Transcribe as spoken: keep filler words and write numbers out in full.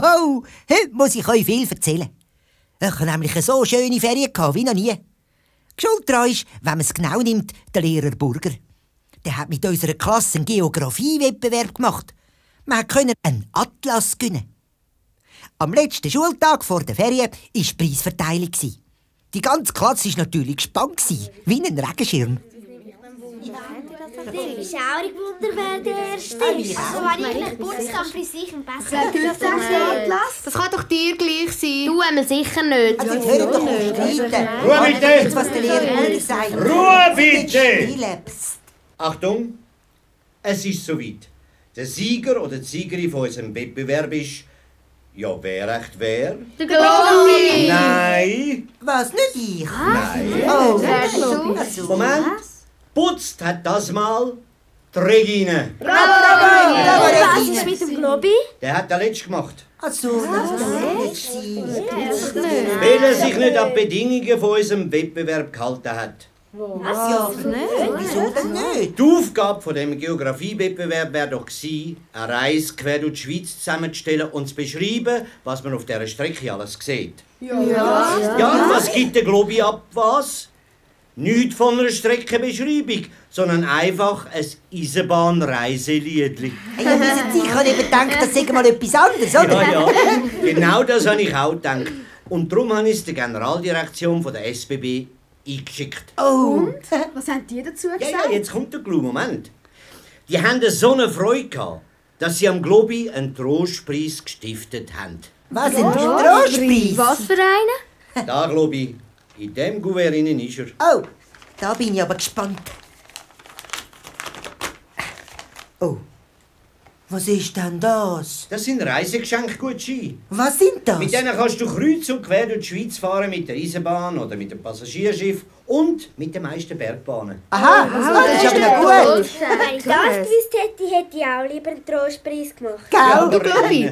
Hohoho, heute muss ich euch viel erzählen. Ich habe nämlich eine so schöne Ferien gehabt, wie noch nie. Schuld daran ist, wenn man es genau nimmt, der Lehrer Burger. Der hat mit unserer Klasse einen Geografie-Wettbewerb gemacht. Man konnte einen Atlas gewinnen. Am letzten Schultag vor der Ferien war die Preisverteilung. Die ganze Klasse war natürlich gespannt, wie ein Regenschirm. Der ist auch wunderbar, der Erste. Also wenn ich gleich Geburtstag bei sich am besten. Das kann doch dir gleich sein. Du, haben wir sicher nicht. Also jetzt hört doch auf streiten. Ruhe bitte! Was der Lehrer sagt. Ruhe bitte! Achtung, es ist soweit. Der Sieger oder die Siegerin von unserem Wettbewerb ist... Ja, wer recht wer? Der Globi! Nein! Was, nicht ich? Nein! Oh, der Moment! Putzt hat das mal die Regine. Bravo, bravo, bravo, bravo, Regine. Was ist mit dem Globi? Der hat den letzten gemacht. Ach so, das ist der letzte. Weil er sich nicht an die Bedingungen von unserem Wettbewerb gehalten hat. Was? Ja, nicht. Wieso denn nicht? Die Aufgabe von dem Geografiewettbewerb wäre doch gewesen, eine Reise quer durch die Schweiz zusammenzustellen und zu beschreiben, was man auf dieser Strecke alles sieht. Ja. Ja, ja, was gibt der Globi ab, was? Nicht von einer Streckenbeschreibung, sondern einfach ein Eisenbahnreiseliedli. Ja, ich habe eben gedacht, das sei mal etwas anderes, oder? Ja, ja, genau das habe ich auch gedacht. Und darum habe ich es der Generaldirektion von der S B B eingeschickt. Oh, und? Was haben die dazu gesagt? Ja, ja, jetzt kommt der Clou, Moment. Die haben so eine Freude gehabt, dass sie am Globi einen Trostpreis gestiftet haben. Was, ein Trostpreis? Was für einen? Da, Globi. In dem Gouverne innen ist er. Oh, da bin ich aber gespannt. Oh, was ist denn das? Das sind Reisegeschenkgutscheine. Was sind das? Mit denen kannst du kreuz und quer durch die Schweiz fahren mit der Eisenbahn oder mit dem Passagierschiff und mit den meisten Bergbahnen. Aha, oh, das ist aber noch gut. Wenn ich das gewusst hätte, hätte ich auch lieber einen Trostpreis gemacht. Gell, Globi?